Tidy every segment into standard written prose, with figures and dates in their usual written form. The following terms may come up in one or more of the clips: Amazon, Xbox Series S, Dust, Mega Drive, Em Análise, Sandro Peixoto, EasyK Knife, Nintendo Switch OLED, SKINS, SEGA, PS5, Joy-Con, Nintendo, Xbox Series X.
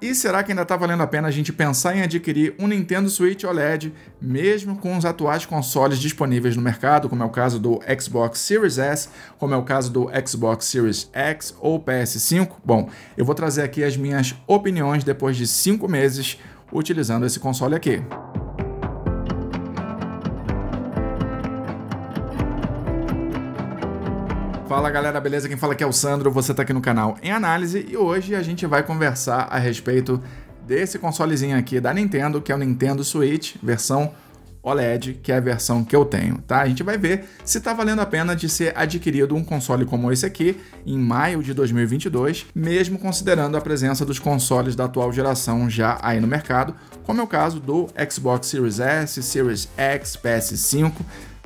E será que ainda está valendo a pena a gente pensar em adquirir um Nintendo Switch OLED, mesmo com os atuais consoles disponíveis no mercado, como é o caso do Xbox Series S, como é o caso do Xbox Series X ou PS5? Bom, eu vou trazer aqui as minhas opiniões depois de 5 meses utilizando esse console aqui. Fala galera, beleza? Quem fala aqui é o Sandro, você tá aqui no canal Em Análise e hoje a gente vai conversar a respeito desse consolezinho aqui da Nintendo, que é o Nintendo Switch, versão OLED, que é a versão que eu tenho, tá? A gente vai ver se tá valendo a pena de ser adquirido um console como esse aqui em maio de 2022, mesmo considerando a presença dos consoles da atual geração já aí no mercado, como é o caso do Xbox Series S, Series X, PS5.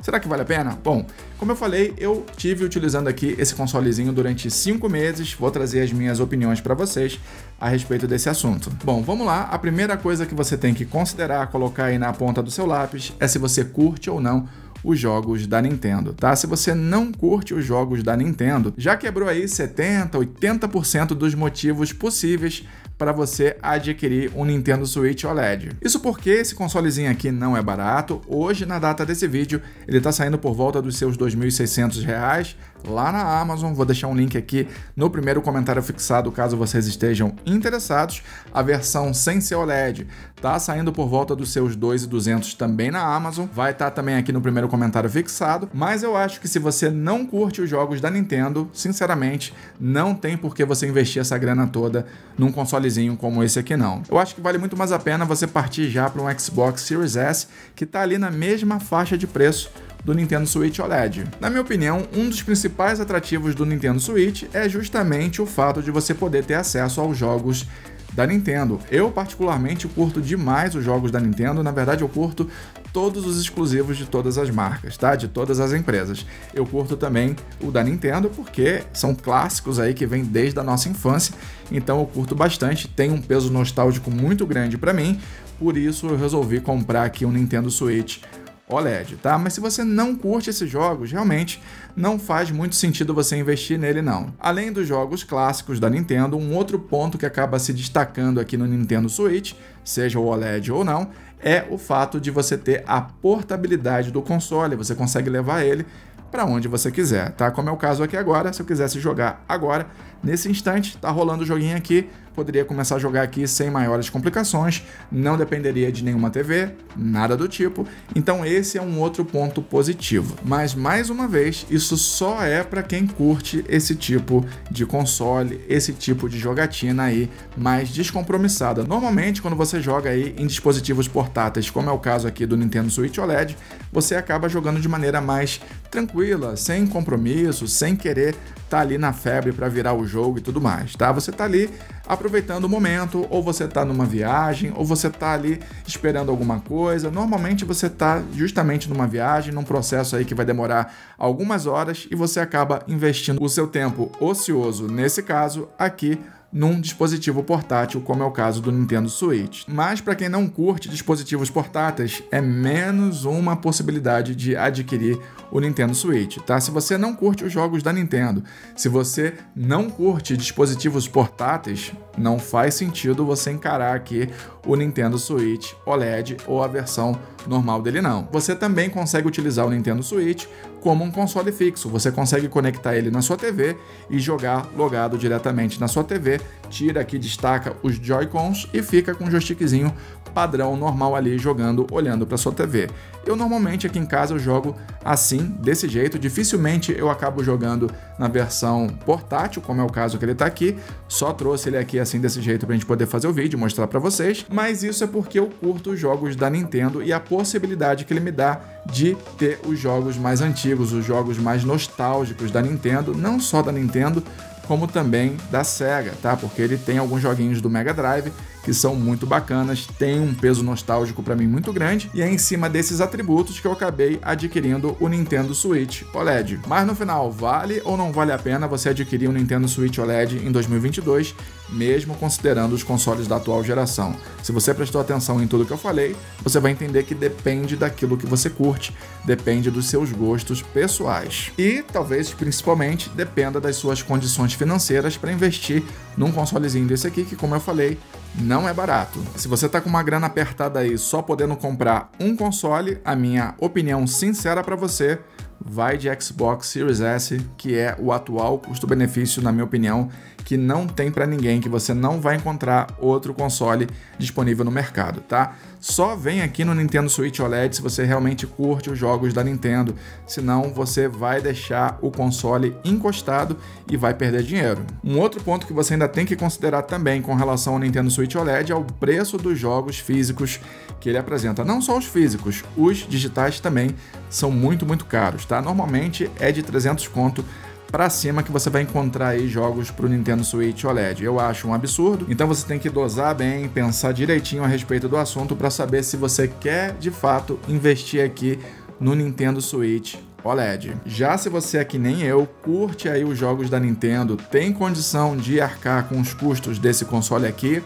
Será que vale a pena? Bom, como eu falei, eu tive utilizando aqui esse consolezinho durante 5 meses, vou trazer as minhas opiniões para vocês a respeito desse assunto. Bom, vamos lá, a primeira coisa que você tem que considerar, colocar aí na ponta do seu lápis, é se você curte ou não os jogos da Nintendo, tá? Se você não curte os jogos da Nintendo, já quebrou aí 70%, 80% dos motivos possíveis para você adquirir um Nintendo Switch OLED. Isso porque esse consolezinho aqui não é barato. Hoje, na data desse vídeo, ele tá saindo por volta dos seus R$ 2.600 lá na Amazon. Vou deixar um link aqui no primeiro comentário fixado, caso vocês estejam interessados. A versão sem ser OLED tá saindo por volta dos seus R$ 2.200 também na Amazon. Vai estar também aqui no primeiro comentário fixado, mas eu acho que se você não curte os jogos da Nintendo, sinceramente, não tem por que você investir essa grana toda num consolezinho como esse aqui não. Eu acho que vale muito mais a pena você partir já para um Xbox Series S, que tá ali na mesma faixa de preço do Nintendo Switch OLED. Na minha opinião, um dos principais atrativos do Nintendo Switch é justamente o fato de você poder ter acesso aos jogos da Nintendo. Eu, particularmente, curto demais os jogos da Nintendo. Na verdade, eu curto todos os exclusivos de todas as marcas, tá? De todas as empresas. Eu curto também o da Nintendo, porque são clássicos aí que vêm desde a nossa infância. Então, eu curto bastante. Tem um peso nostálgico muito grande pra mim. Por isso, eu resolvi comprar aqui um Nintendo Switch OLED, tá? Mas se você não curte esses jogos, realmente não faz muito sentido você investir nele não. Além dos jogos clássicos da Nintendo, um outro ponto que acaba se destacando aqui no Nintendo Switch, seja o OLED ou não, é o fato de você ter a portabilidade do console. Você consegue levar ele para onde você quiser, tá? Como é o caso aqui agora, se eu quisesse jogar agora, nesse instante, tá rolando o joguinho aqui, poderia começar a jogar aqui sem maiores complicações, não dependeria de nenhuma TV, nada do tipo. Então esse é um outro ponto positivo. Mas mais uma vez, isso só é para quem curte esse tipo de console, esse tipo de jogatina aí mais descompromissada. Normalmente quando você joga aí em dispositivos portáteis, como é o caso aqui do Nintendo Switch OLED, você acaba jogando de maneira mais tranquila, sem compromisso, sem querer tá ali na febre para virar o jogo e tudo mais, tá? Você tá ali aproveitando o momento, ou você tá numa viagem, ou você tá ali esperando alguma coisa. Normalmente você tá justamente numa viagem, num processo aí que vai demorar algumas horas e você acaba investindo o seu tempo ocioso, nesse caso aqui, num dispositivo portátil, como é o caso do Nintendo Switch. Mas para quem não curte dispositivos portáteis, é menos uma possibilidade de adquirir o Nintendo Switch, tá? Se você não curte os jogos da Nintendo, se você não curte dispositivos portáteis, não faz sentido você encarar aqui o Nintendo Switch OLED ou a versão normal dele não. Você também consegue utilizar o Nintendo Switch como um console fixo. Você consegue conectar ele na sua TV e jogar logado diretamente na sua TV, tira aqui, destaca os Joy-Cons e fica com um joystickzinho padrão normal ali jogando, olhando para sua TV. Eu normalmente aqui em casa eu jogo assim, desse jeito, dificilmente eu acabo jogando na versão portátil, como é o caso que ele tá aqui. Só trouxe ele aqui assim desse jeito pra gente poder fazer o vídeo, mostrar para vocês, mas isso é porque eu curto os jogos da Nintendo e a possibilidade que ele me dá de ter os jogos mais antigos, os jogos mais nostálgicos da Nintendo, não só da Nintendo, como também da SEGA, tá? Porque ele tem alguns joguinhos do Mega Drive que são muito bacanas, tem um peso nostálgico para mim muito grande, e é em cima desses atributos que eu acabei adquirindo o Nintendo Switch OLED. Mas no final, vale ou não vale a pena você adquirir um Nintendo Switch OLED em 2022, mesmo considerando os consoles da atual geração? Se você prestou atenção em tudo que eu falei, você vai entender que depende daquilo que você curte, depende dos seus gostos pessoais. E talvez, principalmente, dependa das suas condições financeiras para investir num consolezinho desse aqui, que como eu falei, não é barato. Se você tá com uma grana apertada aí só podendo comprar um console, a minha opinião sincera pra você, vai de Xbox Series S, que é o atual custo-benefício, na minha opinião, que não tem pra ninguém, que você não vai encontrar outro console disponível no mercado, tá? Só vem aqui no Nintendo Switch OLED se você realmente curte os jogos da Nintendo, senão você vai deixar o console encostado e vai perder dinheiro. Um outro ponto que você ainda tem que considerar também com relação ao Nintendo Switch OLED é o preço dos jogos físicos que ele apresenta. Não só os físicos, os digitais também são muito, muito caros, tá? Normalmente é de 300 conto pra cima que você vai encontrar aí jogos pro Nintendo Switch OLED. Eu acho um absurdo, então você tem que dosar bem, pensar direitinho a respeito do assunto para saber se você quer, de fato, investir aqui no Nintendo Switch OLED. Já se você é que nem eu, curte aí os jogos da Nintendo, tem condição de arcar com os custos desse console aqui,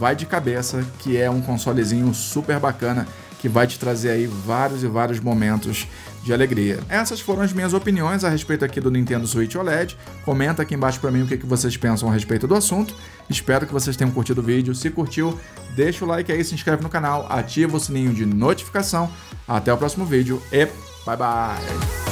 vai de cabeça, que é um consolezinho super bacana, que vai te trazer aí vários e vários momentos de alegria. Essas foram as minhas opiniões a respeito aqui do Nintendo Switch OLED. Comenta aqui embaixo para mim o que vocês pensam a respeito do assunto. Espero que vocês tenham curtido o vídeo. Se curtiu, deixa o like aí, se inscreve no canal, ativa o sininho de notificação. Até o próximo vídeo e bye bye!